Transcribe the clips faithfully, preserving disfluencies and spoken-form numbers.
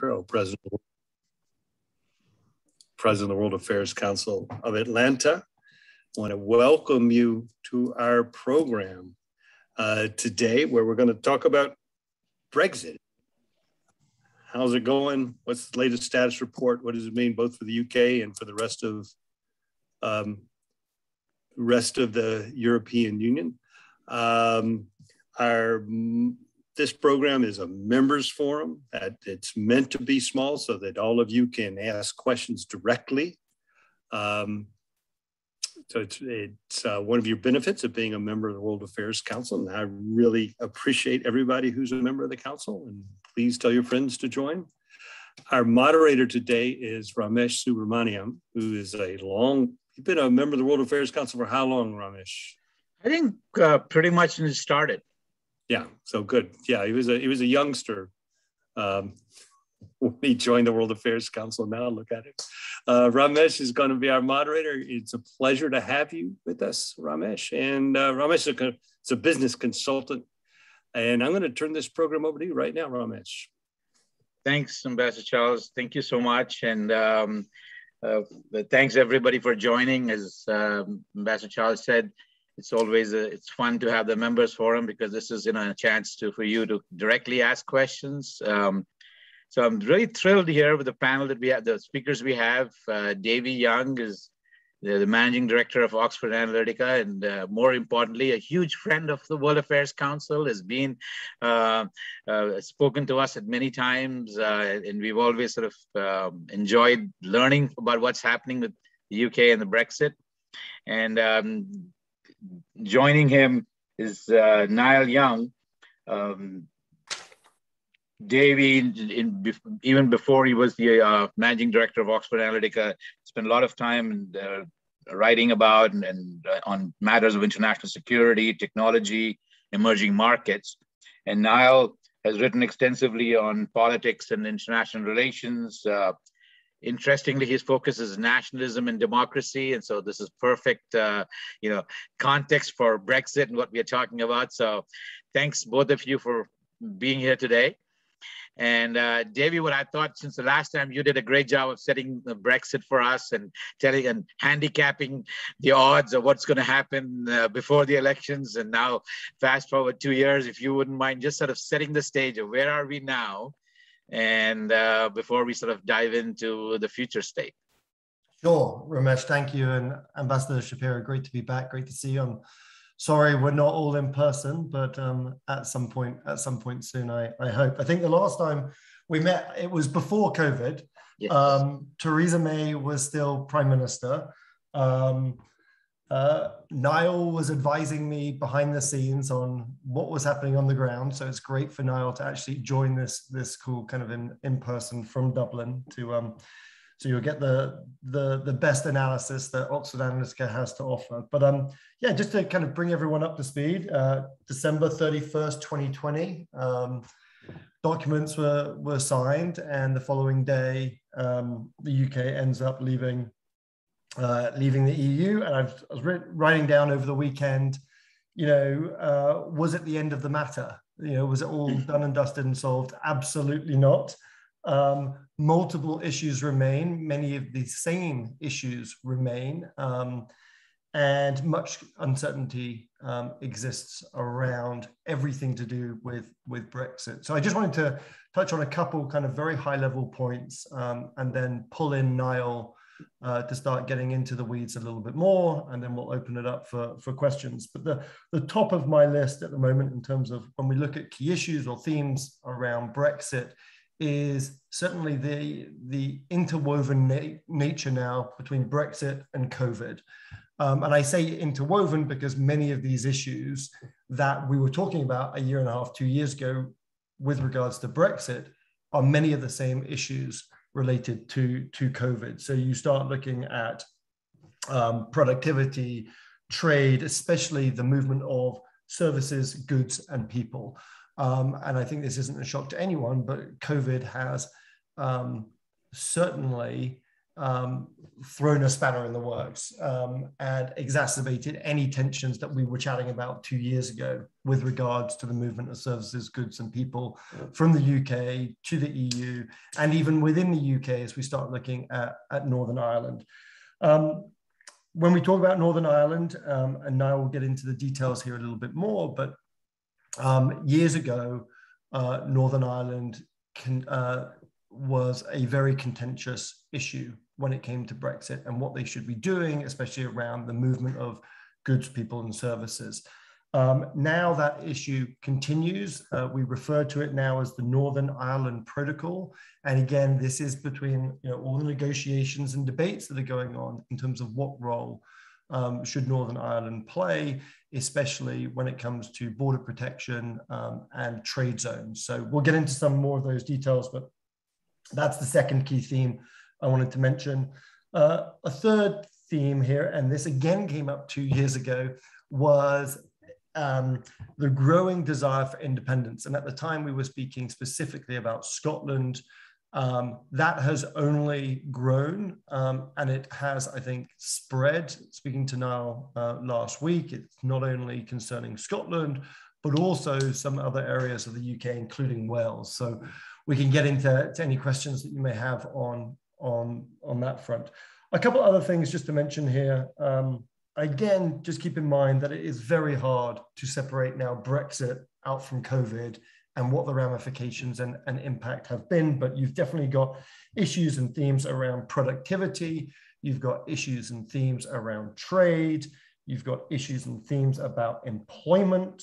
Shapiro, president of, president of the World Affairs Council of Atlanta. I want to welcome you to our program uh, today, where we're going to talk about Brexit. How's it going? What's the latest status report? What does it mean both for the U K and for the rest of um, rest of the European Union? Um, our this program is a members forum. It's meant to be small so that all of you can ask questions directly. Um, so it's, it's uh, one of your benefits of being a member of the World Affairs Council, and I really appreciate everybody who's a member of the council, and please tell your friends to join. Our moderator today is Ramesh Subramaniam, who is a long, you've been a member of the World Affairs Council for how long, Ramesh? I think uh, pretty much since it started. Yeah, so good. Yeah, he was a, he was a youngster um, when he joined the World Affairs Council. Now look at it. Uh, Ramesh is going to be our moderator. It's a pleasure to have you with us, Ramesh. And uh, Ramesh is a, is a business consultant. And I'm going to turn this program over to you right now, Ramesh. Thanks, Ambassador Charles. Thank you so much. And um, uh, thanks, everybody, for joining. As um, Ambassador Charles said, it's always a, it's fun to have the members forum, because this is, you know, a chance to for you to directly ask questions. Um, so I'm really thrilled here with the panel that we have, the speakers we have. Uh, Davy Young is the, the managing director of Oxford Analytica, and uh, more importantly, a huge friend of the World Affairs Council, has been uh, uh, spoken to us at many times, uh, and we've always sort of um, enjoyed learning about what's happening with the U K and the Brexit. And um, joining him is uh, Niall Young. Um, Davy, in, in, even before he was the uh, managing director of Oxford Analytica, spent a lot of time and, uh, writing about and, and uh, on matters of international security, technology, emerging markets. And Niall has written extensively on politics and international relations. Uh, Interestingly, his focus is nationalism and democracy, and so this is perfect, uh, you know, context for Brexit and what we are talking about. So, thanks both of you for being here today. And uh, Davy, what I thought since the last time, you did a great job of setting the Brexit for us and telling and handicapping the odds of what's going to happen uh, before the elections. And now, fast forward two years, if you wouldn't mind just sort of setting the stage of where are we now, and uh, before we sort of dive into the future state. Sure, Ramesh, thank you. And Ambassador Shapiro, great to be back. Great to see you. I'm sorry we're not all in person, but um, at some point, at some point soon, I, I hope. I think the last time we met, it was before COVID. Yes. Um, Theresa May was still Prime Minister. Um, uh, Niall was advising me behind the scenes on what was happening on the ground. So it's great for Niall to actually join this this cool kind of in, in person from Dublin to um, so you'll get the the the best analysis that Oxford Analytica has to offer. But um, yeah, just to kind of bring everyone up to speed, uh, December thirty-first, twenty twenty, um, documents were were signed, and the following day, um, the U K ends up leaving. Uh, leaving the E U, and I've, I was writing down over the weekend, you know, uh, was it the end of the matter? You know, was it all done and dusted and solved? Absolutely not. Um, multiple issues remain. Many of the same issues remain, um, and much uncertainty um, exists around everything to do with, with Brexit. So I just wanted to touch on a couple kind of very high level points, um, and then pull in Niall Uh, to start getting into the weeds a little bit more, and then we'll open it up for, for questions. But the, the top of my list at the moment, in terms of when we look at key issues or themes around Brexit, is certainly the, the interwoven na nature now between Brexit and COVID. Um, and I say interwoven because many of these issues that we were talking about a year and a half, two years ago with regards to Brexit are many of the same issues related to, to COVID. So you start looking at um, productivity, trade, especially the movement of services, goods, and people. Um, and I think this isn't a shock to anyone, but COVID has um, certainly um, thrown a spanner in the works um, and exacerbated any tensions that we were chatting about two years ago with regards to the movement of services, goods and people from the U K to the E U, and even within the U K as we start looking at, at Northern Ireland. Um, when we talk about Northern Ireland, um, and now we'll get into the details here a little bit more, but um, years ago, uh, Northern Ireland can, uh, was a very contentious issue when it came to Brexit and what they should be doing, especially around the movement of goods, people and services. Um, now that issue continues. Uh, we refer to it now as the Northern Ireland Protocol. And again, this is between you know, all the negotiations and debates that are going on in terms of what role um, should Northern Ireland play, especially when it comes to border protection um, and trade zones. So we'll get into some more of those details, but that's the second key theme I wanted to mention. Uh, a third theme here, and this again came up two years ago, was um, the growing desire for independence. And at the time we were speaking specifically about Scotland. Um, that has only grown um, and it has, I think, spread. Speaking to Niall uh, last week, it's not only concerning Scotland, but also some other areas of the U K, including Wales. So we can get into to any questions that you may have on On, on that front. A couple other things just to mention here. Um, again, just keep in mind that it is very hard to separate now Brexit out from COVID and what the ramifications and, and impact have been, but you've definitely got issues and themes around productivity, you've got issues and themes around trade, you've got issues and themes about employment,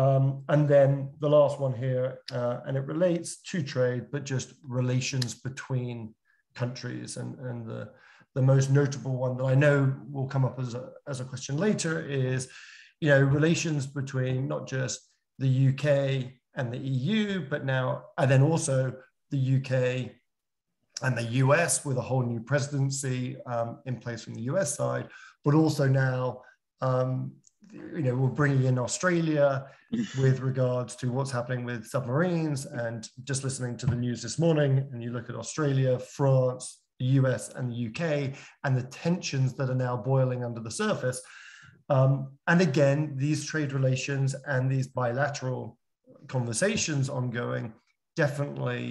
Um, and then the last one here, uh, and it relates to trade, but just relations between countries, and, and the, the most notable one that I know will come up as a, as a question later is, you know, relations between not just the U K and the E U, but now, and then also the U K and the U S with a whole new presidency um, in place from the U S side, but also now, um, you know, we're bringing in Australia with regards to what's happening with submarines, and just listening to the news this morning, and you look at Australia, France, the U S and the U K, and the tensions that are now boiling under the surface. Um, and again, these trade relations and these bilateral conversations ongoing, definitely,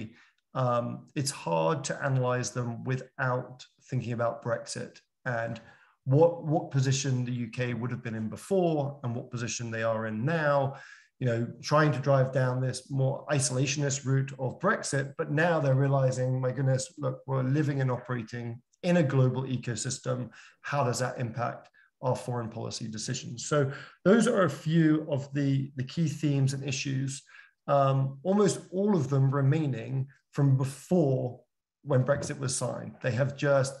um, it's hard to analyze them without thinking about Brexit and What, what position the U K would have been in before and what position they are in now, you know, trying to drive down this more isolationist route of Brexit. But now they're realizing, my goodness, look, we're living and operating in a global ecosystem. How does that impact our foreign policy decisions? So those are a few of the, the key themes and issues, um, almost all of them remaining from before when Brexit was signed. They have just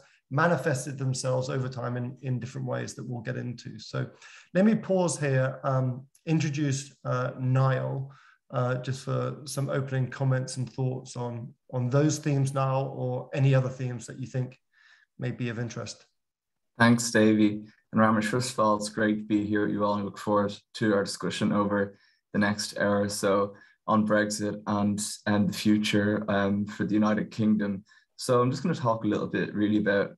manifested themselves over time in, in different ways that we'll get into. So let me pause here, um, introduce uh, Niall, uh, just for some opening comments and thoughts on, on those themes, Niall, or any other themes that you think may be of interest. Thanks, Davy. And Ramesh, first of all, it's great to be here with you all, and look forward to our discussion over the next hour or so on Brexit and, and the future um, for the United Kingdom. So I'm just going to talk a little bit really about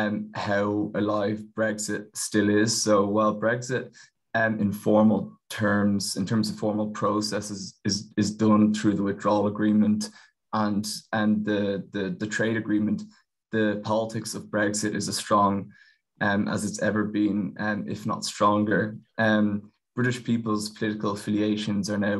um, how alive Brexit still is. So while Brexit um, in formal terms, in terms of formal processes, is, is done through the withdrawal agreement and, and the, the, the trade agreement, the politics of Brexit is as strong um, as it's ever been, um, if not stronger. Um, British people's political affiliations are now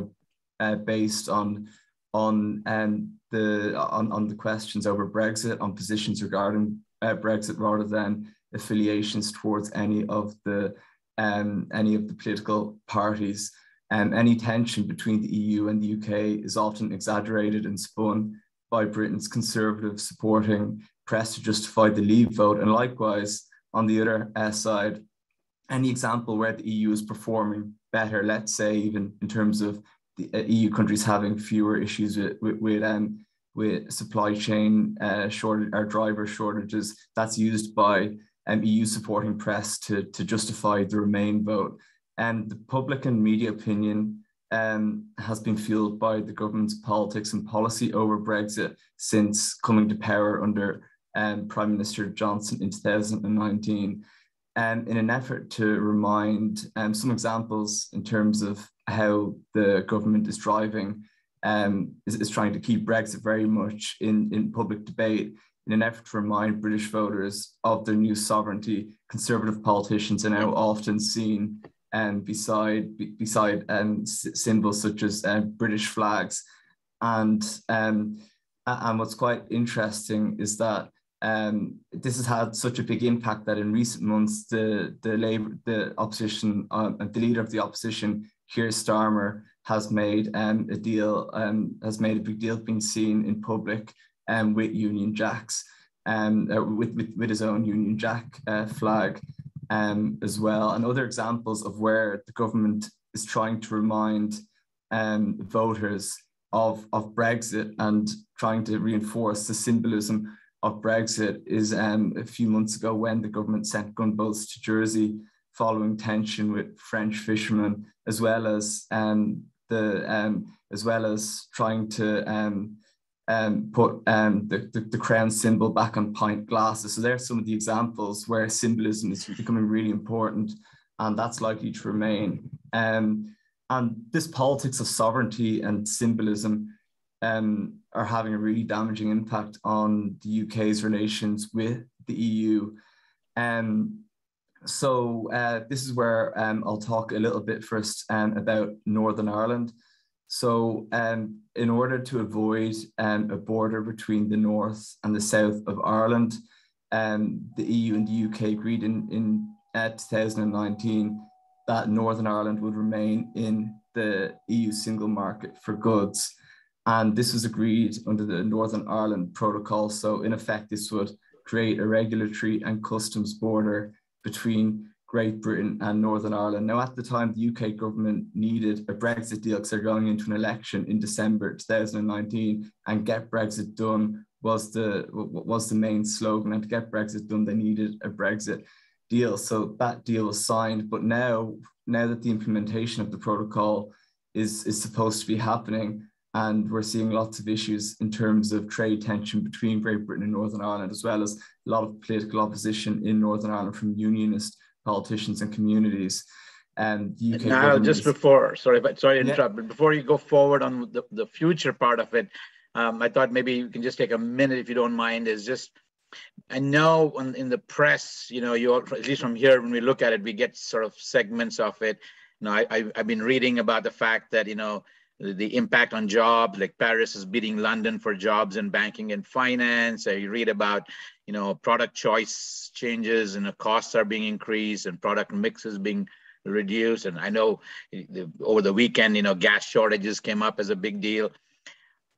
uh, based on on um, the on, on the questions over Brexit, on positions regarding uh, Brexit, rather than affiliations towards any of the um, any of the political parties. And um, any tension between the E U and the U K is often exaggerated and spun by Britain's conservative supporting press to justify the leave vote. And likewise, on the other uh, side, any example where the E U is performing better, let's say even in terms of the E U countries having fewer issues with with, with, um, with supply chain uh, shortage or driver shortages, that's used by um, E U supporting press to, to justify the Remain vote. And the public and media opinion um, has been fueled by the government's politics and policy over Brexit since coming to power under um, Prime Minister Johnson in two thousand nineteen um, in an effort to remind um, some examples in terms of how the government is driving, um, is, is trying to keep Brexit very much in, in public debate, in an effort to remind British voters of their new sovereignty. Conservative politicians are now often seen um, beside b beside um, symbols such as uh, British flags. And, um, and what's quite interesting is that um, this has had such a big impact that in recent months, the, the Labour, the opposition, uh, the leader of the opposition, Keir Starmer, has made um, a deal, um, has made a big deal being seen in public Um, with Union Jacks, um, uh, with, with, with his own Union Jack uh, flag um, as well, and other examples of where the government is trying to remind um, voters of, of Brexit and trying to reinforce the symbolism of Brexit. Is um, a few months ago when the government sent gunboats to Jersey following tension with French fishermen, as well as um, the um, as well as trying to um, Um, put um, the, the, the crown symbol back on pint glasses. So there are some of the examples where symbolism is becoming really important, and that's likely to remain. Um, and this politics of sovereignty and symbolism um, are having a really damaging impact on the U K's relations with the E U. Um, so uh, this is where um, I'll talk a little bit first um, about Northern Ireland. So um, in order to avoid um, a border between the north and the south of Ireland, um, the E U and the U K agreed in, in uh, two thousand nineteen that Northern Ireland would remain in the E U single market for goods. And this was agreed under the Northern Ireland Protocol. So in effect, this would create a regulatory and customs border between Great Britain and Northern Ireland. Now, at the time, the U K government needed a Brexit deal because they're going into an election in December two thousand nineteen, and get Brexit done was the, was the main slogan. And to get Brexit done, they needed a Brexit deal. So that deal was signed. But now, now that the implementation of the protocol is, is supposed to be happening, and we're seeing lots of issues in terms of trade tension between Great Britain and Northern Ireland, as well as a lot of political opposition in Northern Ireland from unionist politicians and communities. And the U K now, just before, sorry, but sorry to interrupt, yeah. but before you go forward on the, the future part of it, um, I thought maybe you can just take a minute, if you don't mind, is just, I know on, in the press, you know, you at least from here, when we look at it, we get sort of segments of it. You know, I, I, I've been reading about the fact that, you know, the, the impact on jobs, like Paris is beating London for jobs in banking and finance. So you read about, you know, product choice changes and the costs are being increased and product mix is being reduced. And I know over the weekend, you know, gas shortages came up as a big deal.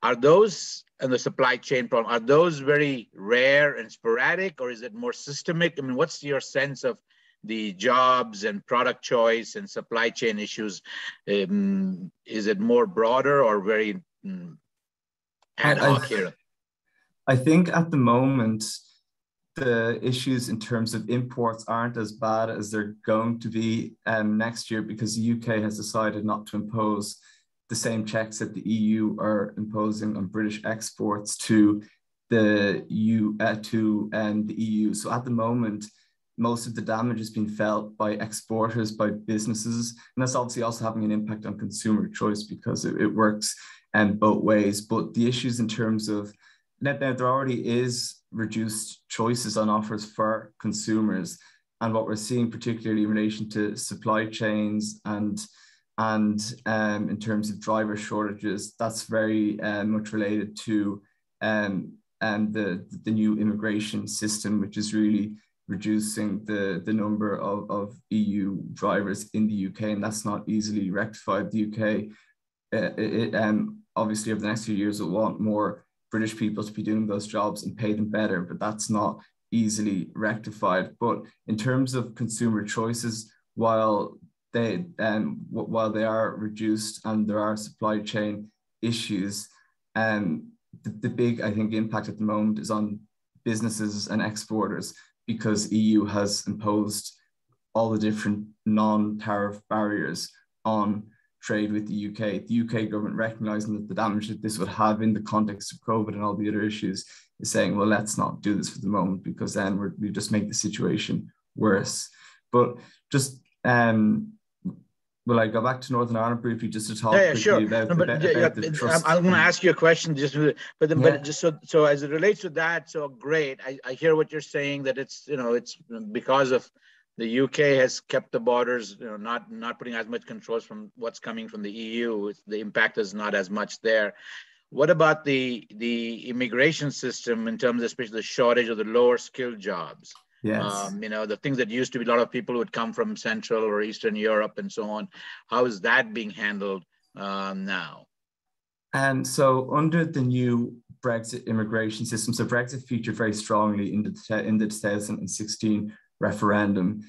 Are those, and the supply chain problem, are those very rare and sporadic, or is it more systemic? I mean, what's your sense of the jobs and product choice and supply chain issues? Um, is it more broader or very um, ad hoc here? I think at the moment, the issues in terms of imports aren't as bad as they're going to be um, next year, because the U K has decided not to impose the same checks that the E U are imposing on British exports to the U uh, to um, the E U. So at the moment, most of the damage has been felt by exporters, by businesses, and that's obviously also having an impact on consumer choice, because it, it works um, both ways. But the issues in terms of now, there already is reduced choices on offers for consumers, and what we're seeing, particularly in relation to supply chains and and um, in terms of driver shortages, that's very uh, much related to um, and the the new immigration system, which is really reducing the the number of, of E U drivers in the U K, and that's not easily rectified. The U K, uh, it, um, obviously, over the next few years, will want more British people to be doing those jobs and pay them better, but that's not easily rectified. But in terms of consumer choices, while they um, while they are reduced and there are supply chain issues, um, the, the big, I think, impact at the moment is on businesses and exporters, because E U has imposed all the different non-tariff barriers on trade with the U K. The U K government, recognising that the damage that this would have in the context of COVID and all the other issues, is saying, well, let's not do this for the moment, because then we're, we just make the situation worse. But just, um, will I go back to Northern Ireland briefly just to talk yeah, yeah, sure. about, no, but, about, yeah, about yeah, the trust? I'm going to ask you a question, just, but, the, yeah. but just so, so as it relates to that, so great. I, I hear what you're saying, that it's, you know, it's because of the U K has kept the borders, you know, not, not putting as much controls from what's coming from the E U. It's, the impact is not as much there. What about the, the immigration system in terms of especially the shortage of the lower skilled jobs? Yes. Um, you know, the things that used to be a lot of people would come from Central or Eastern Europe and so on. How is that being handled uh, now? And so under the new Brexit immigration system, so Brexit featured very strongly in the, in the two thousand sixteen referendum.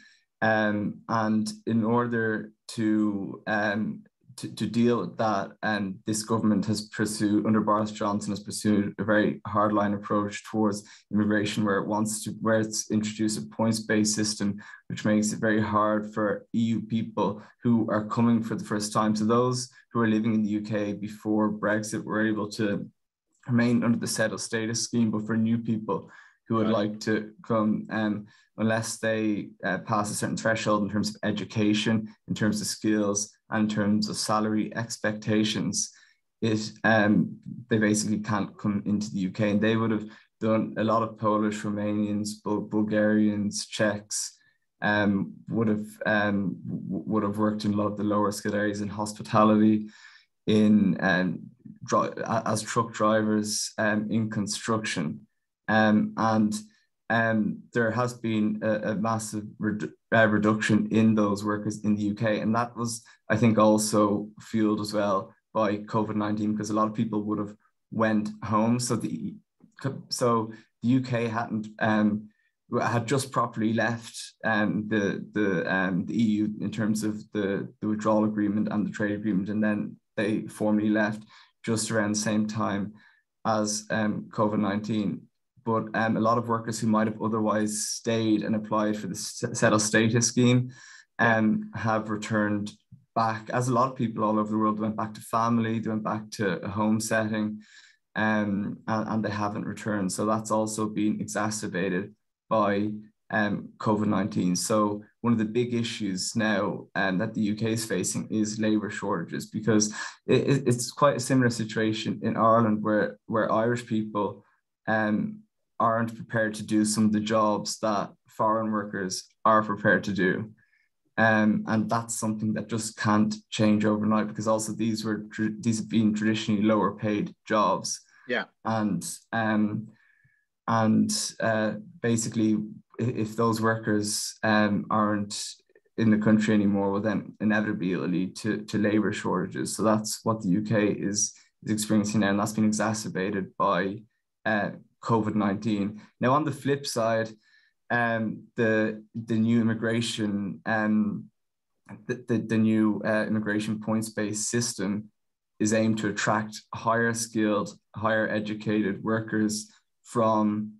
Um, and in order to, um, to, to deal with that, and this government has pursued, under Boris Johnson, has pursued a very hardline approach towards immigration, where it wants to, where it's introduced a points-based system, which makes it very hard for E U people who are coming for the first time. So those who are living in the U K before Brexit were able to remain under the settled status scheme, but for new people who would like to come, um, unless they uh, pass a certain threshold in terms of education, in terms of skills, and in terms of salary expectations, it um, they basically can't come into the U K. And they would have done a lot of Polish, Romanians, Bul Bulgarians, Czechs, um, would have um, would have worked in a lot of the lower skilled areas, in hospitality, in um, as truck drivers, um, in construction. Um, and um, there has been a, a massive redu uh, reduction in those workers in the U K. And that was, I think, also fueled as well by COVID nineteen, because a lot of people would have went home. So the, so the U K hadn't, um, had just properly left um, the, the, um, the E U in terms of the, the withdrawal agreement and the trade agreement. And then they formally left just around the same time as um, COVID nineteen. But um, a lot of workers who might have otherwise stayed and applied for the settled status scheme um, have returned back, as a lot of people all over the world went back to family, they went back to a home setting, um, and, and they haven't returned. So that's also been exacerbated by um, COVID nineteen. So one of the big issues now um, that the U K is facing is labour shortages, because it, it's quite a similar situation in Ireland, where, where Irish people um, aren't prepared to do some of the jobs that foreign workers are prepared to do. Um, and that's something that just can't change overnight, because also these were, these have been traditionally lower paid jobs. Yeah. And, um, and uh, basically, if those workers um, aren't in the country anymore, well, then inevitably it'll lead to, to labour shortages. So that's what the U K is, is experiencing now, and that's been exacerbated by uh, COVID nineteen. Now, on the flip side, um, the the new immigration, um, the, the, the new uh, immigration points-based system is aimed to attract higher skilled, higher educated workers from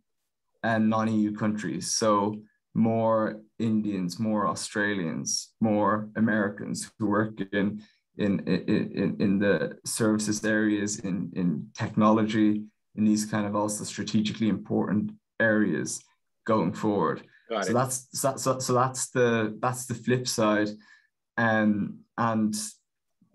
um, non-E U countries. So more Indians, more Australians, more Americans who work in, in, in, in the services areas, in, in technology, in these kind of also strategically important areas going forward. Got so it. that's so, so that's the that's the flip side, um, and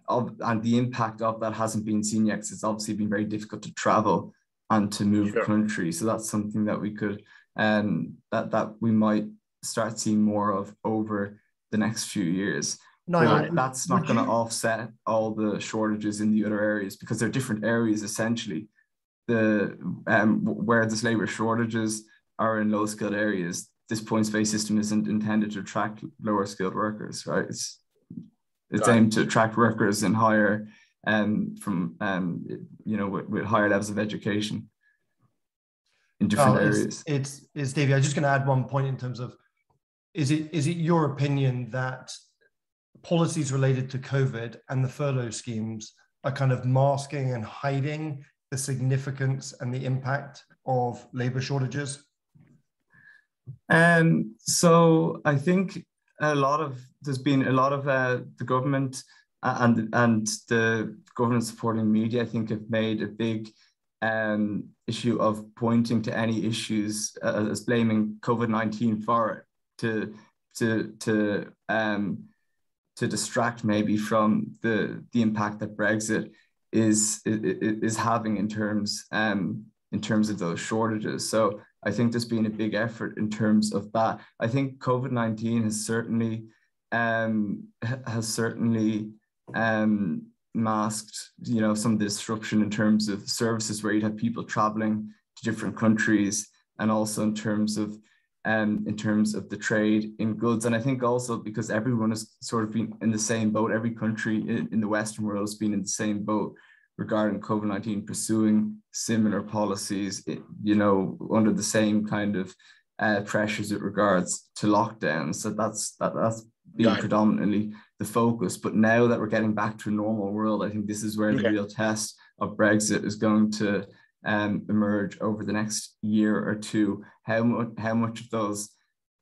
of, and the impact of that hasn't been seen yet, because it's obviously been very difficult to travel and to move sure. country. So that's something that we could um, that that we might start seeing more of over the next few years. No, but that's not going to offset all the shortages in the other areas, because they're different areas essentially. The, um, where there's labour shortages are in low-skilled areas. This points-based system isn't intended to attract lower-skilled workers, right? It's, it's aimed to attract workers in higher, um, from um, you know, with, with higher levels of education in different oh, it's, areas. It's, it's Davy. I was just going to add one point in terms of, is it is it your opinion that policies related to COVID and the furlough schemes are kind of masking and hiding the significance and the impact of labour shortages? And um, so I think a lot of, there's been a lot of uh, the government and and the government supporting media, I think, have made a big um, issue of pointing to any issues uh, as blaming COVID nineteen for it, to to to um, to distract maybe from the the impact that Brexit is is, is having in terms um, in terms of those shortages. So I think there's been a big effort in terms of that. I think COVID nineteen has certainly um, has certainly um, masked, you know, some of the disruption in terms of services where you'd have people traveling to different countries, and also in terms of um, in terms of the trade in goods. And I think also because everyone has sort of been in the same boat, every country in, in the Western world has been in the same boat regarding COVID nineteen, pursuing similar policies, you know, under the same kind of uh, pressures with regards to lockdowns. So that's that, that's been right. predominantly the focus. But now that we're getting back to a normal world, I think this is where okay. the real test of Brexit is going to um, emerge over the next year or two. How much how much of those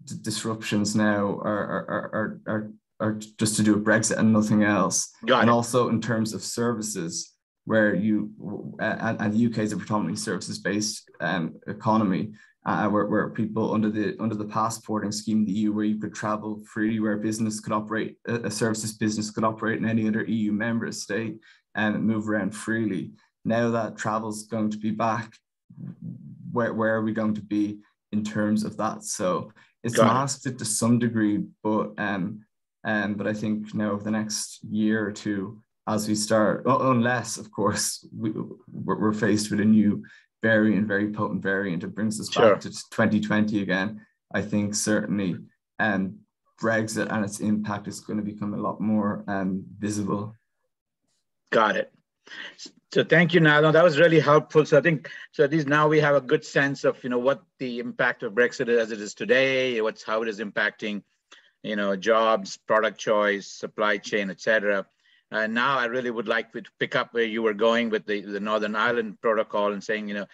d disruptions now are are are are are just to do with Brexit and nothing else, Got and it. also in terms of services, where you, uh, and the U K is a predominantly services-based um, economy, uh, where, where people under the under the passporting scheme in the E U, where you could travel freely, where a business could operate, a services business could operate in any other E U member state and move around freely. Now that travel's going to be back, where, where are we going to be in terms of that? So it's masked it to some degree, but, um, um, but I think now over the next year or two, as we start, unless, of course, we, we're faced with a new variant, very potent variant, it brings us sure. back to twenty twenty again. I think certainly um, Brexit and its impact is going to become a lot more um, visible. Got it. So thank you, Niall. That was really helpful. So I think, so at least now we have a good sense of, you know, what the impact of Brexit is as it is today, what's how it is impacting, you know, jobs, product choice, supply chain, et cetera. And now I really would like to pick up where you were going with the, the Northern Ireland protocol and saying, you know,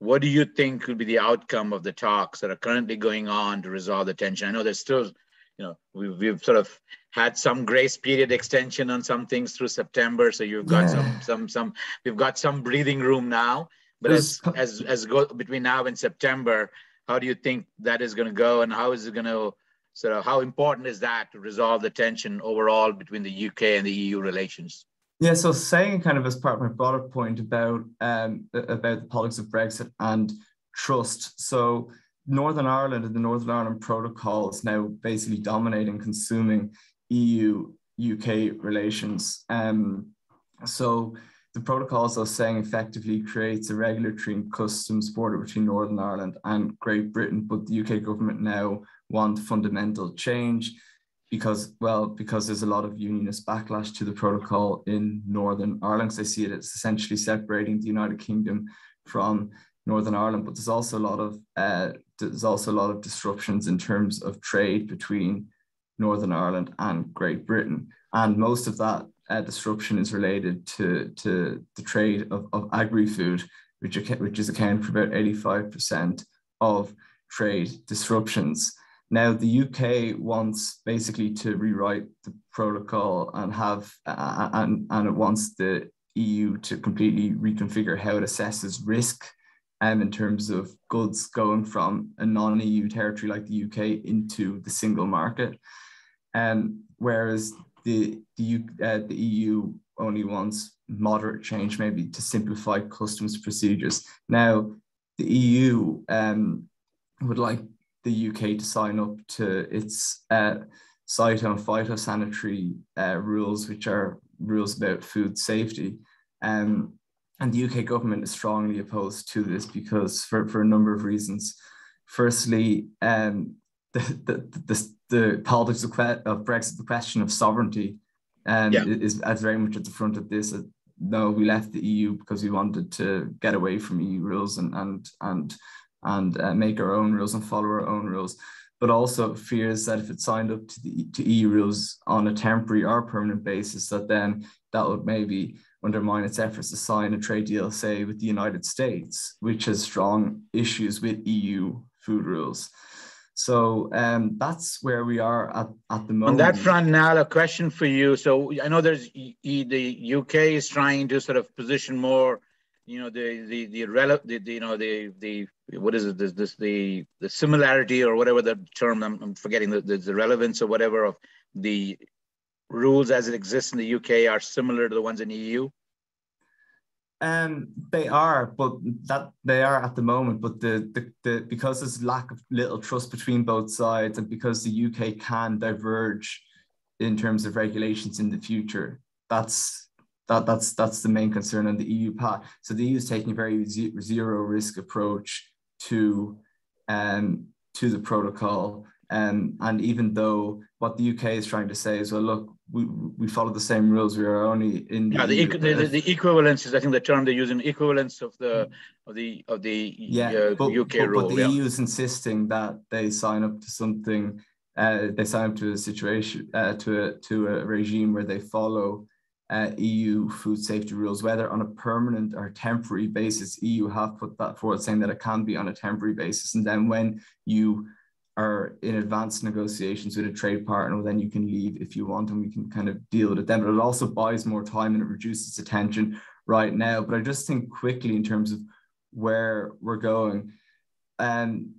what do you think will be the outcome of the talks that are currently going on to resolve the tension? I know there's still, you know, we've, we've sort of had some grace period extension on some things through September. So you've got yeah. some, some, some, we've got some breathing room now, but as, as, as go between now and September, how do you think that is going to go, and how is it going to, so how important is that to resolve the tension overall between the U K and the E U relations? Yeah, so saying kind of as part of my broader point about, um, about the politics of Brexit and trust. So Northern Ireland and the Northern Ireland Protocol is now basically dominating, consuming E U U K relations. Um, so the protocol, as I was saying, effectively creates a regulatory and customs border between Northern Ireland and Great Britain, but the U K government now want fundamental change because, well, because there's a lot of unionist backlash to the protocol in Northern Ireland. So I see it as essentially separating the United Kingdom from Northern Ireland, but there's also a lot of uh, there's also a lot of disruptions in terms of trade between Northern Ireland and Great Britain, and most of that uh, disruption is related to to the trade of, of agri-food, which which is accounting for about eighty-five percent of trade disruptions. Now, the U K wants basically to rewrite the protocol and have, uh, and, and it wants the E U to completely reconfigure how it assesses risk um, in terms of goods going from a non-E U territory like the U K into the single market. Um, whereas the, the, uh, the E U only wants moderate change, maybe to simplify customs procedures. Now, the E U um, would like the U K to sign up to its uh, cyto and phytosanitary uh, rules, which are rules about food safety. Um, and the U K government is strongly opposed to this because for, for a number of reasons. Firstly, um, the, the, the, the politics of, of Brexit, the question of sovereignty um, yeah. is, is very much at the front of this. No, we left the E U because we wanted to get away from E U rules and, and, and and uh, make our own rules and follow our own rules, but also fears that if it signed up to the to E U rules on a temporary or permanent basis, that then that would maybe undermine its efforts to sign a trade deal, say, with the United States, which has strong issues with E U food rules. So um, that's where we are at, at the moment. On that front, Niall, a question for you. So I know there's the U K is trying to sort of position more, you know, the the the, the, the you know the the what is it this, this the the similarity or whatever the term I'm, I'm forgetting the, the the relevance or whatever of the rules as it exists in the U K are similar to the ones in the E U. Um, they are, but that they are at the moment. But the, the the because there's lack of little trust between both sides, and because the U K can diverge in terms of regulations in the future, that's that that's that's the main concern on the E U part. So the E U is taking a very zero risk approach to um to the protocol, um, and even though what the U K is trying to say is, well, look, we we follow the same rules. We are only in yeah, the, the, the the equivalence is, I think, the term they use in equivalence of the of the of the yeah, uh, but, U K but, rule. But the yeah. E U is insisting that they sign up to something. Uh, they sign up to a situation uh, to a to a regime where they follow uh, E U food safety rules, whether on a permanent or temporary basis. E U have put that forward, saying that it can be on a temporary basis, and then when you are in advanced negotiations with a trade partner, well, then you can leave if you want, and we can kind of deal with it then. But it also buys more time and it reduces the tension right now. But I just think quickly in terms of where we're going. Um,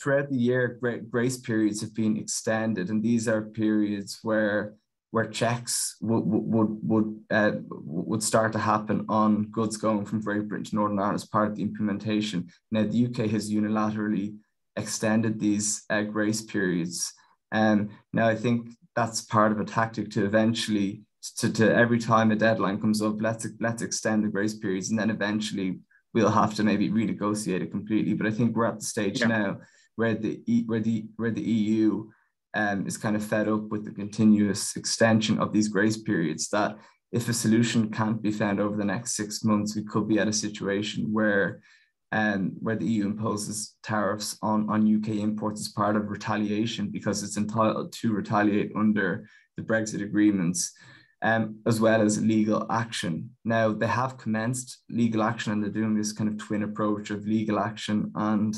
throughout the year, grace periods have been extended, and these are periods where where checks would would would uh, would start to happen on goods going from Great Britain to Northern Ireland as part of the implementation. Now, the U K has unilaterally extended these uh, grace periods. And um, now I think that's part of a tactic to eventually, to, to every time a deadline comes up, let's, let's extend the grace periods, and then eventually we'll have to maybe renegotiate it completely. But I think we're at the stage yeah. now where the, where the, where the E U um, is kind of fed up with the continuous extension of these grace periods, that if a solution can't be found over the next six months, we could be at a situation where Um, where the E U imposes tariffs on, on U K imports as part of retaliation, because it's entitled to retaliate under the Brexit agreements, um, as well as legal action. Now, they have commenced legal action, and they're doing this kind of twin approach of legal action and,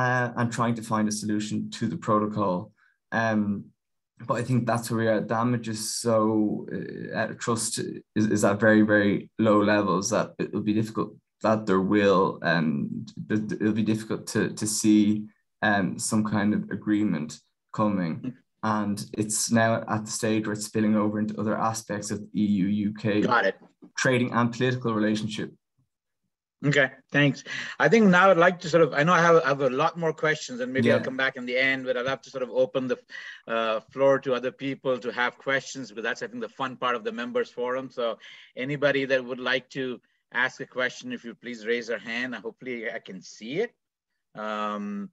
uh, and trying to find a solution to the protocol. Um, but I think that's where we are. Damage is so, uh, trust is, is at very, very low levels that it will be difficult that there will, um, it'll be difficult to, to see um, some kind of agreement coming. And it's now at the stage where it's spilling over into other aspects of the E U U K Got it. trading and political relationship. Okay, thanks. I think now I'd like to sort of, I know I have, I have a lot more questions, and maybe yeah. I'll come back in the end, but I'll have to sort of open the uh, floor to other people to have questions, because that's, I think, the fun part of the members forum. So anybody that would like to ask a question, if you please raise your hand. Hopefully I can see it. Um,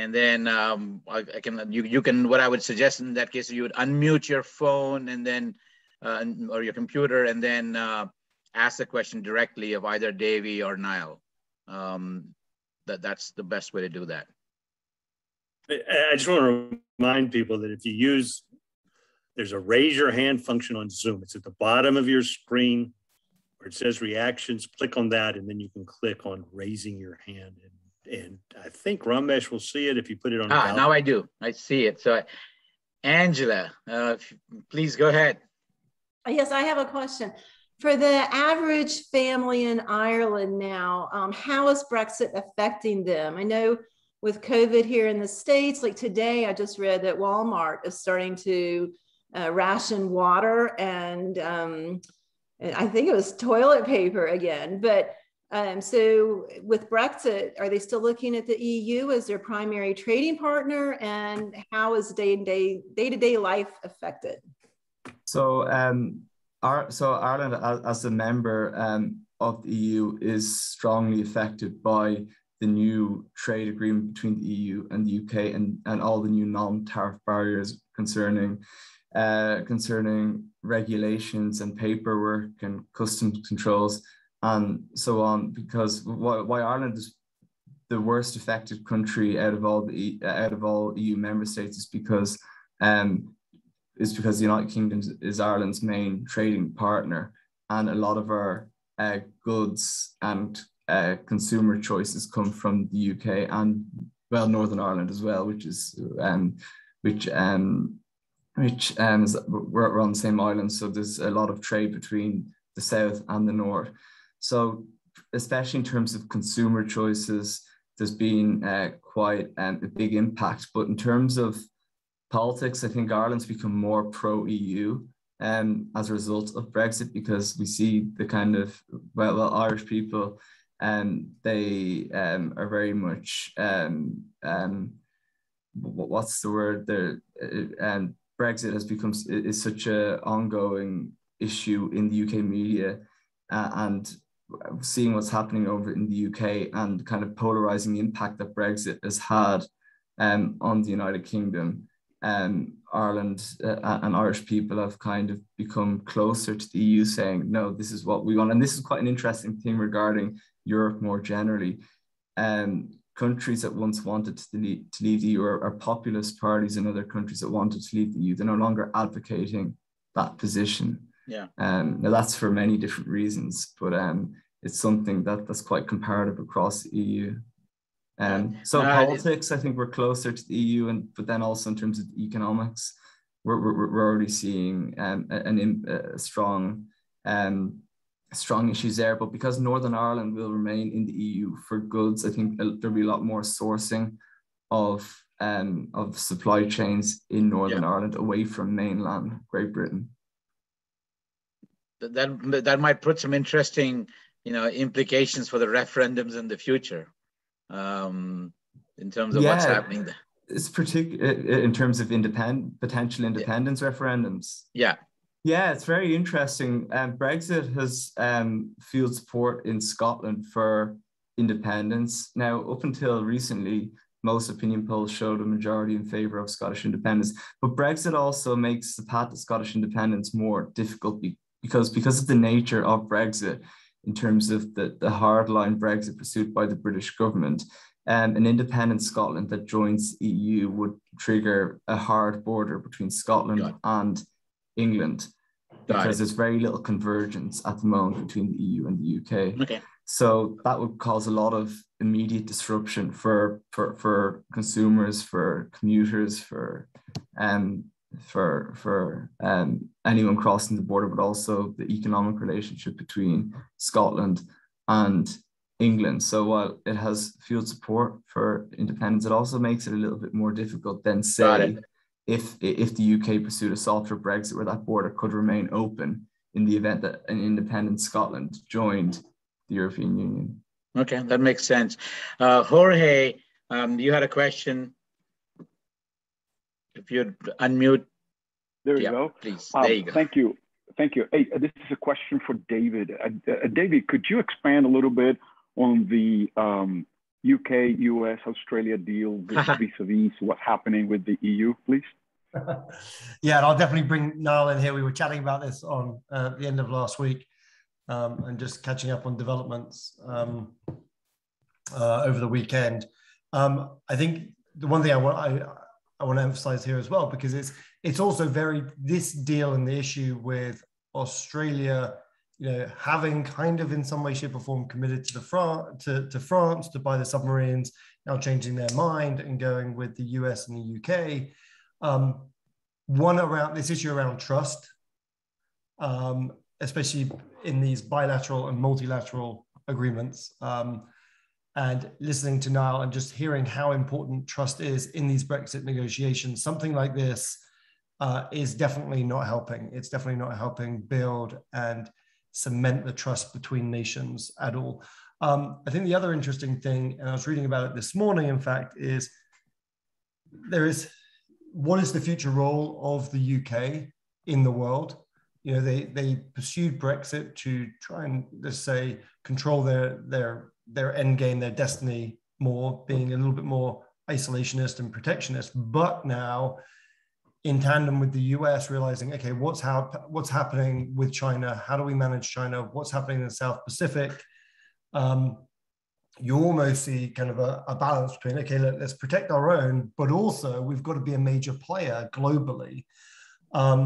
and then um, I, I can, you, you can, what I would suggest in that case, you would unmute your phone and then, uh, or your computer, and then uh, ask the question directly of either Davy or Niall. Um, that, that's the best way to do that. I just want to remind people that if you use, there's a raise your hand function on Zoom. It's at the bottom of your screen, where it says reactions, click on that, and then you can click on raising your hand. And, and I think Ramesh will see it if you put it on. Ah, now I do. I see it. So, Angela, uh, please go ahead. Yes, I have a question. For the average family in Ireland now, um, how is Brexit affecting them? I know with COVID here in the States, like today, I just read that Walmart is starting to uh, ration water and um, I think it was toilet paper again. But um, so with Brexit, are they still looking at the E U as their primary trading partner? And how is day-to-day day-to-day life affected? So, um, our, so Ireland, as, as a member um, of the E U, is strongly affected by the new trade agreement between the E U and the U K, and, and all the new non-tariff barriers concerning Uh, concerning regulations and paperwork and customs controls and so on, because why, why Ireland is the worst affected country out of all the out of all E U member states is because um is because the United Kingdom is Ireland's main trading partner, and a lot of our uh, goods and uh, consumer choices come from the U K and well, Northern Ireland as well, which is um, which um, which um, is, we're, we're on the same island, so there's a lot of trade between the south and the north. So, especially in terms of consumer choices, there's been uh, quite um, a big impact. But in terms of politics, I think Ireland's become more pro-E U um, as a result of Brexit, because we see the kind of, well, well Irish people, um, they um, are very much, um, um, what's the word there? Uh, um, Brexit has become, is such an ongoing issue in the U K media, uh, and seeing what's happening over in the U K and kind of polarizing impact that Brexit has had um, on the United Kingdom. Um, Ireland uh, and Irish people have kind of become closer to the E U, saying, no, this is what we want. And this is quite an interesting thing regarding Europe more generally. Um, countries that once wanted to leave, to leave the E U are, are populist parties in other countries that wanted to leave the E U. They're no longer advocating that position. Yeah. Um, now, that's for many different reasons, but um, it's something that, that's quite comparative across the E U. Um, so no, politics, I think we're closer to the E U, and but then also in terms of economics, we're we're, we're already seeing um, an a strong um, strong issues there. But because Northern Ireland will remain in the E U for goods, I think there'll be a lot more sourcing of um, of supply chains in Northern yeah. Ireland away from mainland Great Britain. That that might put some interesting, you know, implications for the referendums in the future. Um, in terms of yeah, what's happening there. It's particular in terms of independent potential independence yeah. referendums. Yeah. Yeah, it's very interesting. Um, Brexit has um, fueled support in Scotland for independence. Now, up until recently, most opinion polls showed a majority in favour of Scottish independence. But Brexit also makes the path to Scottish independence more difficult because, because of the nature of Brexit, in terms of the, the hardline Brexit pursued by the British government. Um, an independent Scotland that joins E U would trigger a hard border between Scotland and England, because there's very little convergence at the moment between the E U and the U K. Okay. So that would cause a lot of immediate disruption for, for, for consumers, for commuters, for um, for for um, anyone crossing the border, but also the economic relationship between Scotland and England. So while it has fueled support for independence, it also makes it a little bit more difficult than, say, if if the U K pursued a softer Brexit where that border could remain open in the event that an independent Scotland joined the European Union. Okay, that makes sense. Uh, Jorge, um, you had a question. If you'd unmute, there you yeah, go. Please, um, there you go. Thank you, thank you. Hey, this is a question for David. Uh, uh, David, could you expand a little bit on the um, U K, U S, Australia deal vis-a-vis what's happening with the E U, please? Yeah, and I'll definitely bring Niall in here. We were chatting about this on uh, the end of last week, um, and just catching up on developments um, uh, over the weekend. Um, I think the one thing I want, I, I want to emphasize here as well, because it's it's also very, this deal and the issue with Australia, you know, having kind of in some way, shape or form committed to the Fran to, to France to buy the submarines, now changing their mind and going with the U S and the U K. Um, one around this issue around trust, um, especially in these bilateral and multilateral agreements. Um, And listening to Niall and just hearing how important trust is in these Brexit negotiations, something like this uh, is definitely not helping. It's definitely not helping build and cement the trust between nations at all. Um, I think the other interesting thing, and I was reading about it this morning, in fact, is there is, what is the future role of the U K in the world? You know, they, they pursued Brexit to try and, let's say, control their, their, their end game, their destiny more, being a little bit more isolationist and protectionist. But now, in tandem with the U S, realizing, okay, what's, how, what's happening with China? How do we manage China? What's happening in the South Pacific? Um, you almost see kind of a, a balance between, okay, let, let's protect our own, but also we've got to be a major player globally. Um,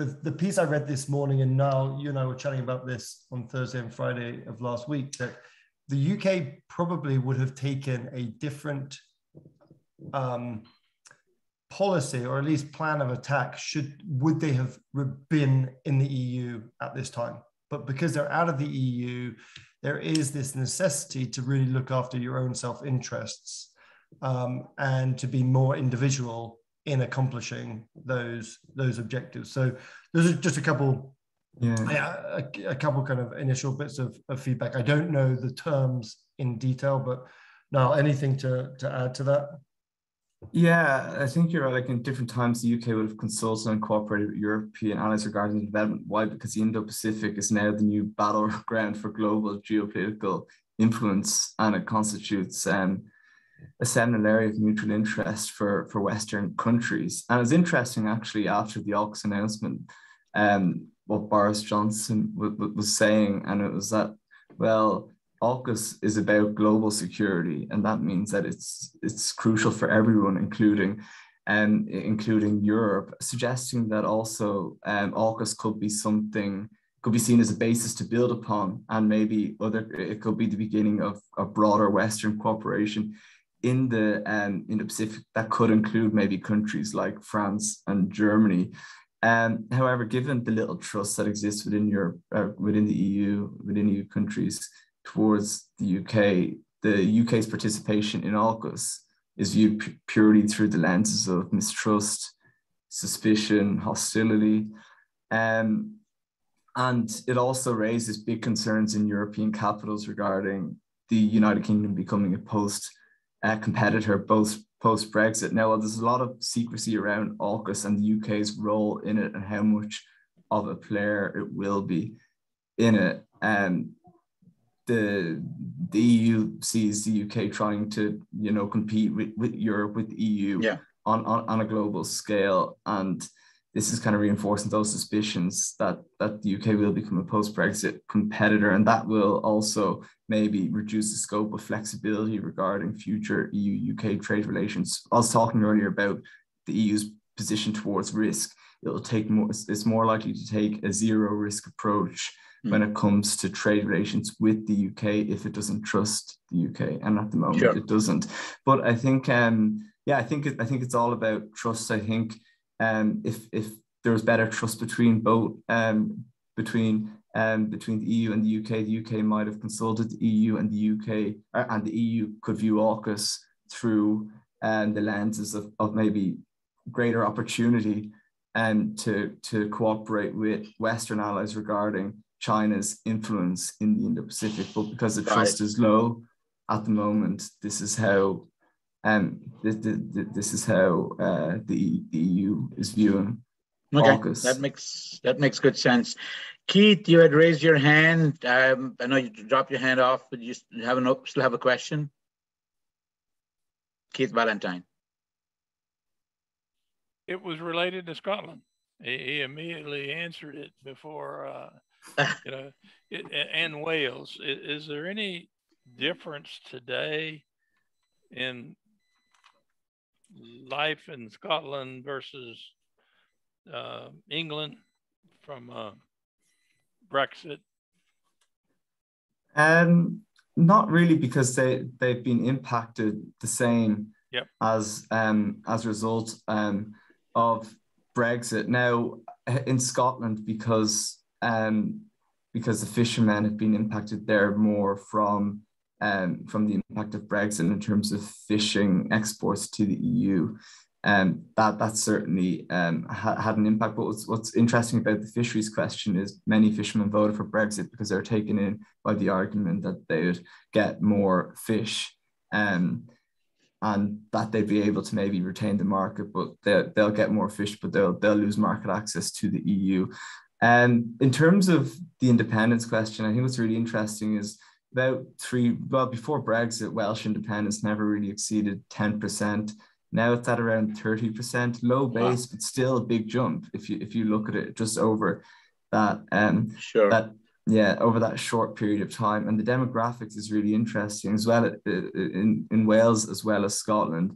The, the piece I read this morning, and Niall, you and I were chatting about this on Thursday and Friday of last week, that the U K probably would have taken a different um, policy, or at least plan of attack, should would they have been in the E U at this time. But because they're out of the E U, there is this necessity to really look after your own self-interests um, and to be more individual in accomplishing those those objectives. So those are just a couple, yeah, a, a couple kind of initial bits of, of feedback. I don't know the terms in detail, but now anything to to add to that? Yeah, I think you're right. Like, in different times, the U K would have consulted and cooperated with European allies regarding development. Why? Because the Indo-Pacific is now the new battleground for global geopolitical influence, and it constitutes um, a seminal area of mutual interest for, for Western countries. And it's interesting, actually, after the AUKUS announcement, um, what Boris Johnson w w was saying, and it was that, well, AUKUS is about global security, and that means that it's it's crucial for everyone, including and um, including Europe, suggesting that also um, AUKUS could be something, could be seen as a basis to build upon, and maybe other, it could be the beginning of a broader Western cooperation in the um, in the Pacific that could include maybe countries like France and Germany. Um, however, given the little trust that exists within Europe, uh, within the E U, within E U countries, towards the U K, the U K's participation in AUKUS is viewed purely through the lenses of mistrust, suspicion, hostility. Um, and it also raises big concerns in European capitals regarding the United Kingdom becoming a post uh, competitor both post-Brexit. Now, while there's a lot of secrecy around AUKUS and the U K's role in it and how much of a player it will be in it, um, The, the E U sees the U K trying to, you know, compete with, with Europe, with the E U, yeah, on, on, on a global scale. And this is kind of reinforcing those suspicions that, that the U K will become a post-Brexit competitor. And that will also maybe reduce the scope of flexibility regarding future E U U K trade relations. I was talking earlier about the E U's position towards risk. It'll take more, it's more likely to take a zero risk approach when it comes to trade relations with the U K if it doesn't trust the U K, and at the moment, sure, it doesn't. But I think, um, yeah, I think it, I think it's all about trust. I think um, if if there was better trust between both um, between um, between the E U and the U K, the U K might have consulted the E U, and the U K or, and the E U could view AUKUS through um, the lenses of, of maybe greater opportunity and to to cooperate with Western allies regarding China's influence in the Indo-Pacific, but because the trust, right, is low at the moment, this is how, um, this, this, this is how uh, the, the E U is viewing AUKUS. Okay, that makes that makes good sense. Keith, you had raised your hand. Um, I know you dropped your hand off, but you have an, still have a question. Keith Valentine. It was related to Scotland. He, he immediately answered it before. Uh, you know, it, and Wales. Is, is there any difference today in life in Scotland versus uh, England from uh, Brexit? Um, not really, because they they've been impacted the same, yep, as um, as a result um, of Brexit. Now in Scotland, because Um, because the fishermen have been impacted there more from um, from the impact of Brexit in terms of fishing exports to the E U, and um, that that certainly um, ha had an impact. But what's, what's interesting about the fisheries question is many fishermen voted for Brexit because they're taken in by the argument that they would get more fish, um, and that they'd be able to maybe retain the market, but they'll, they'll get more fish, but they'll they'll lose market access to the E U. And in terms of the independence question, I think what's really interesting is about three, well, before Brexit, Welsh independence never really exceeded ten percent. Now it's at around thirty percent, low base, wow, but still a big jump. If you if you look at it just over that, um, sure, that, yeah, over that short period of time. And the demographics is really interesting as well in, in Wales as well as Scotland.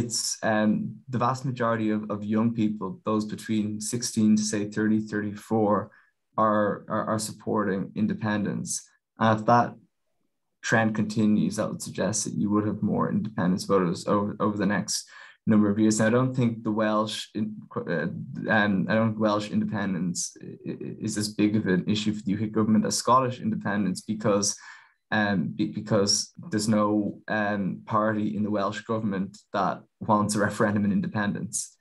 It's um, the vast majority of, of young people, those between sixteen to say thirty, thirty-four, are, are, are supporting independence. And if that trend continues, that would suggest that you would have more independence voters over, over the next number of years. And I don't think the Welsh, uh, um, I don't think Welsh independence is as big of an issue for the U K government as Scottish independence, because um, because there's no um, party in the Welsh government that wants a referendum on independence.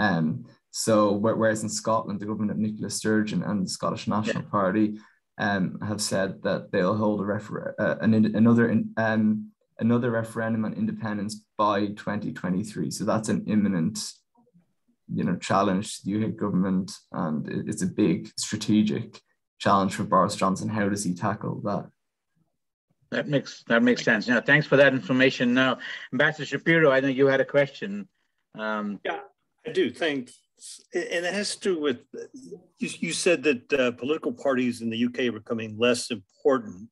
Um, so whereas in Scotland, the government of Nicola Sturgeon and the Scottish National yeah. Party um, have said that they'll hold a refer uh, an in another in um, another referendum on independence by twenty twenty-three. So that's an imminent, you know, challenge to the U K government, and it's a big strategic challenge for Boris Johnson. How does he tackle that? That makes that makes sense. Now, thanks for that information. Now, Ambassador Shapiro, I know you had a question. Um, yeah, I do. Thanks. And it has to do with, you, you said that uh, political parties in the U K were becoming less important,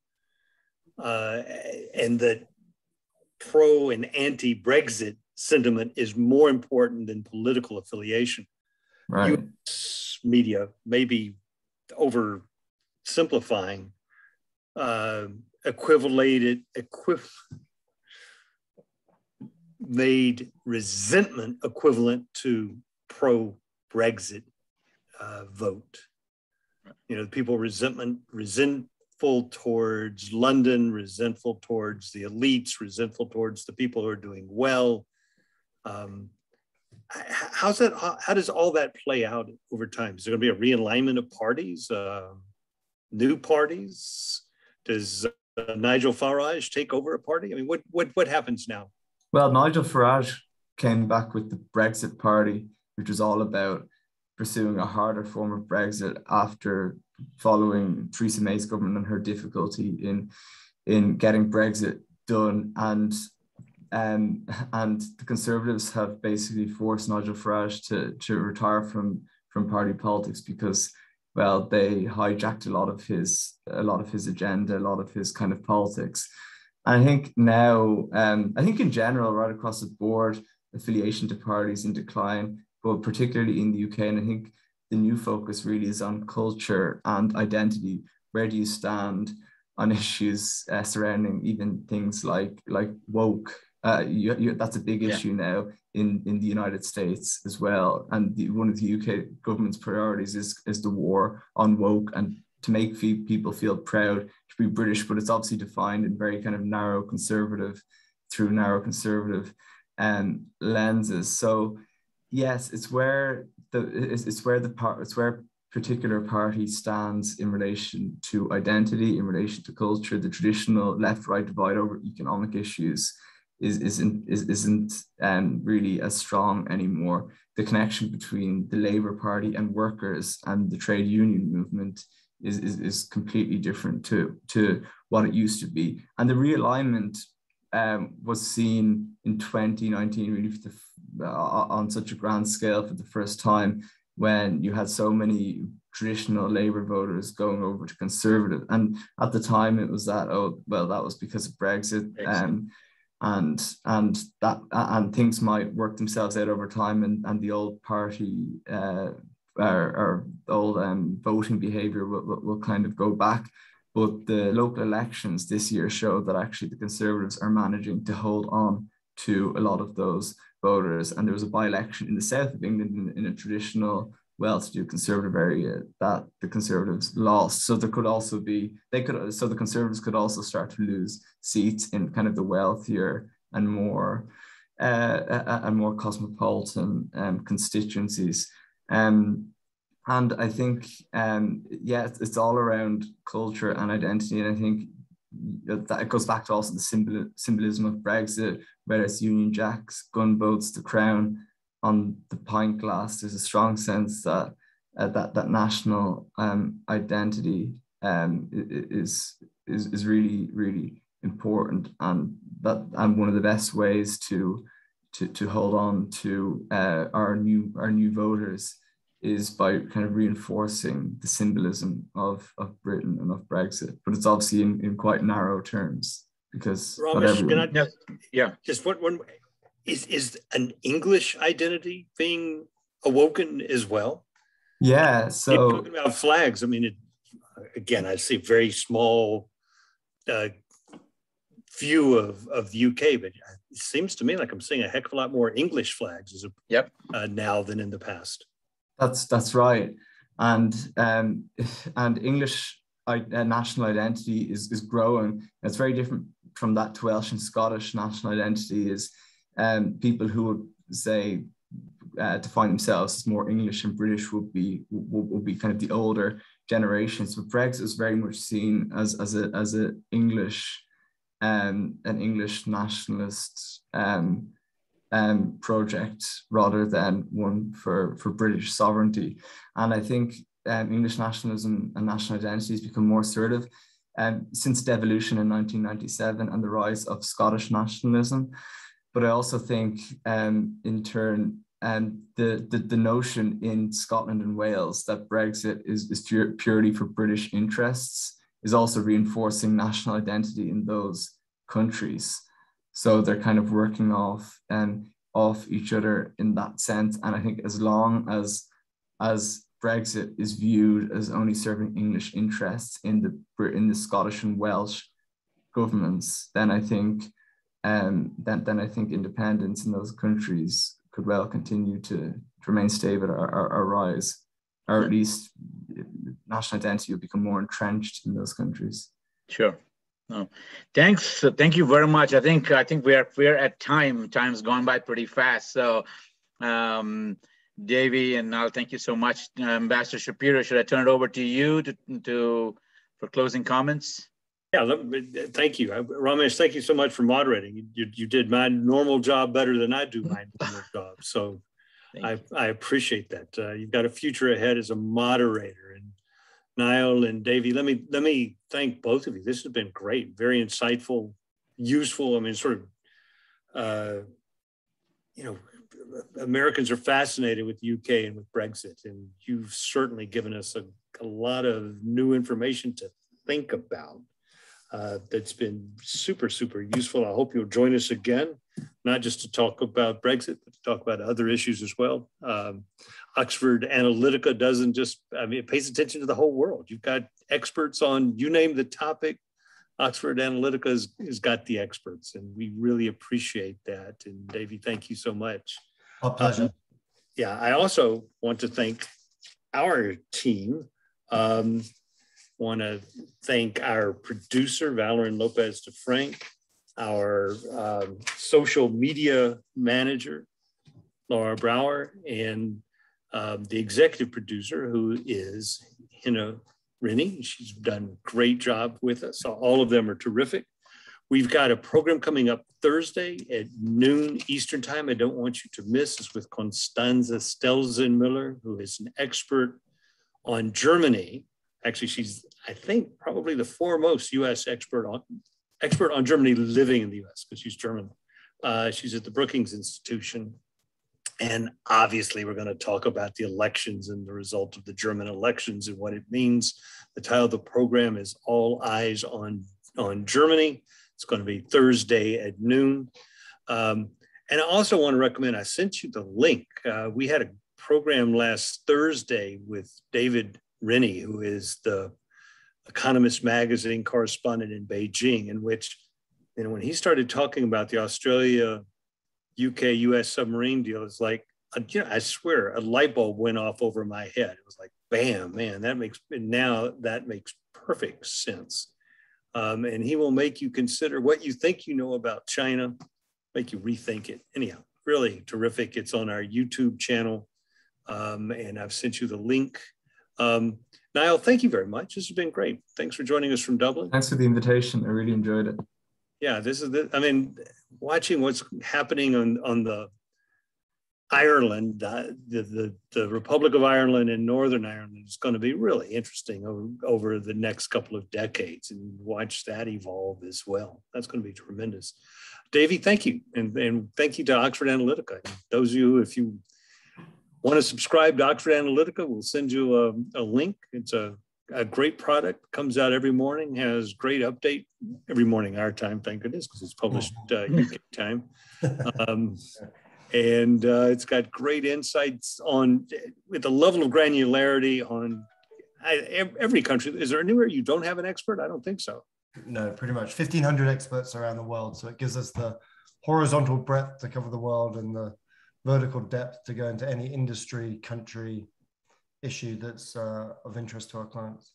uh, and that pro and anti-Brexit sentiment is more important than political affiliation. Right. U S media may be oversimplifying, uh, equivalated, equiv made resentment equivalent to pro-Brexit uh, vote. You know, people resentment, resent. towards London, resentful towards the elites, resentful towards the people who are doing well. Um, how's that? How, how does all that play out over time? Is there going to be a realignment of parties, uh, new parties? Does uh, Nigel Farage take over a party? I mean, what what what happens now? Well, Nigel Farage came back with the Brexit Party, which was all about pursuing a harder form of Brexit after following Theresa May's government and her difficulty in in getting Brexit done, and um, and the Conservatives have basically forced Nigel Farage to to retire from from party politics because, well, they hijacked a lot of his a lot of his agenda, a lot of his kind of politics. And I think now, um, I think in general, right across the board, affiliation to parties in decline, but particularly in the U K, and I think the new focus really is on culture and identity. Where do you stand on issues uh, surrounding even things like like woke? Uh, you, you, that's a big yeah. issue now in, in the United States as well. And the, one of the U K government's priorities is, is the war on woke, and to make people feel proud to be British, but it's obviously defined in very kind of narrow conservative, through narrow conservative um, lenses. So yes, it's where the it's, it's where the part it's where particular party stands in relation to identity, in relation to culture. The traditional left-right divide over economic issues is isn't is, isn't um, really as strong anymore. The connection between the Labour Party and workers and the trade union movement is is, is completely different to to what it used to be, and the realignment Um, was seen in twenty nineteen really for the, uh, on such a grand scale for the first time, when you had so many traditional Labour voters going over to Conservative. And at the time it was that, oh, well, that was because of Brexit, um, and and that and things might work themselves out over time, and, and the old party uh, or, or old um, voting behaviour will, will, will kind of go back. But the local elections this year show that actually the Conservatives are managing to hold on to a lot of those voters. And there was a by-election in the south of England in, in a traditional well-to-do Conservative area that the Conservatives lost. So there could also be, they could, so the Conservatives could also start to lose seats in kind of the wealthier and more, uh, and more cosmopolitan um, constituencies. Um, And I think, um, yeah, it's, it's all around culture and identity. And I think that it goes back to also the symbol, symbolism of Brexit, whether it's Union Jacks, gunboats, the crown on the pint glass. There's a strong sense that uh, that, that national um, identity um, is, is, is really, really important. And, that, and one of the best ways to, to, to hold on to uh, our, new, our new voters is by kind of reinforcing the symbolism of, of Britain and of Brexit, but it's obviously in, in quite narrow terms because Ramesh, can I, no, yeah, just one one is is an English identity being awoken as well? Yeah, so you're talking about flags. I mean, it, again, I see very small uh, view of, of the U K, but it seems to me like I'm seeing a heck of a lot more English flags as a, yep. uh, now than in the past. That's that's right, and um, and English uh, national identity is is growing. It's very different from that to Welsh and Scottish national identity. Is um, people who would say uh, define themselves as more English and British would be would, would be kind of the older generations. But Brexit is very much seen as as a as a English um, an English nationalist Um, Um, project rather than one for, for British sovereignty. And I think um, English nationalism and national identity has become more assertive um, since devolution in nineteen ninety-seven and the rise of Scottish nationalism. But I also think um, in turn um, the, the, the notion in Scotland and Wales that Brexit is, is purely for British interests is also reinforcing national identity in those countries. So they're kind of working off and um, off each other in that sense. And I think as long as as Brexit is viewed as only serving English interests in the in the Scottish and Welsh governments, then I think um then, then I think independence in those countries could well continue to, to remain stable or, or, or rise, or at least national identity will become more entrenched in those countries. Sure. Oh, thanks. Thank you very much. I think I think we are we're at time. Time's gone by pretty fast. So, um, Davy and Niall, thank you so much. Ambassador Shapiro, should I turn it over to you to, to for closing comments? Yeah. Let, thank you, Ramesh. Thank you so much for moderating. You you did my normal job better than I do my normal job. So, I you. I appreciate that. Uh, you've got a future ahead as a moderator. And Niall and Davy, let me let me thank both of you. This has been great, very insightful, useful. I mean, sort of, uh, you know, Americans are fascinated with the U K and with Brexit, and you've certainly given us a, a lot of new information to think about. Uh, that's been super, super useful. I hope you'll join us again, not just to talk about Brexit, but to talk about other issues as well. Um, Oxford Analytica doesn't just, I mean, it pays attention to the whole world. You've got experts on, you name the topic, Oxford Analytica has, has got the experts, and we really appreciate that. And Davy, thank you so much. A pleasure. Uh, yeah, I also want to thank our team. Um, want to thank our producer, Valerin Lopez de Frank, our um, social media manager, Laura Brower, and um, the executive producer, who is Hina Rini. She's done a great job with us. All of them are terrific. We've got a program coming up Thursday at noon Eastern time. I don't want you to miss. It's with Constanza Stelzenmüller, who is an expert on Germany. Actually, she's, I think, probably the foremost U S expert on expert on Germany living in the U S because she's German. Uh, she's at the Brookings Institution. And obviously, we're going to talk about the elections and the result of the German elections and what it means. The title of the program is All Eyes on, on Germany. It's going to be Thursday at noon. Um, and I also want to recommend, I sent you the link. Uh, we had a program last Thursday with David Rennie, who is the Economist magazine correspondent in Beijing, in which, you know, when he started talking about the Australia, U K, U S submarine deal, it's like, you know, I swear a light bulb went off over my head. It was like, bam, man, that makes, and now that makes perfect sense. Um, and he will make you consider what you think you know about China, make you rethink it. Anyhow, really terrific. It's on our YouTube channel. Um, and I've sent you the link. Um, Niall, thank you very much. This has been great. Thanks for joining us from Dublin. Thanks for the invitation. I really enjoyed it. Yeah, this is the, I mean, watching what's happening on, on the Ireland, uh, the, the, the Republic of Ireland and Northern Ireland is going to be really interesting over, over the next couple of decades, and watch that evolve as well. That's going to be tremendous. Davy, thank you. And, and thank you to Oxford Analytica. Those of you, if you want to subscribe to Oxford Analytica, we'll send you a, a link. It's a, a great product, comes out every morning, has great update every morning, our time, thank goodness, because it's published uh, U K time. Um, and uh, it's got great insights on, with the level of granularity on I, every country. Is there anywhere you don't have an expert? I don't think so. no, pretty much fifteen hundred experts around the world. So it gives us the horizontal breadth to cover the world and the vertical depth to go into any industry, country, issue that's uh, of interest to our clients.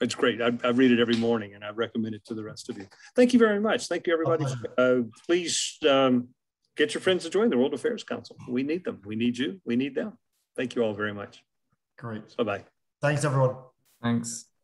It's great. I, I read it every morning and I recommend it to the rest of you. Thank you very much. Thank you, everybody. Uh, please um, get your friends to join the World Affairs Council. We need them. We need you. We need them. Thank you all very much. Great. Bye-bye. Thanks, everyone. Thanks.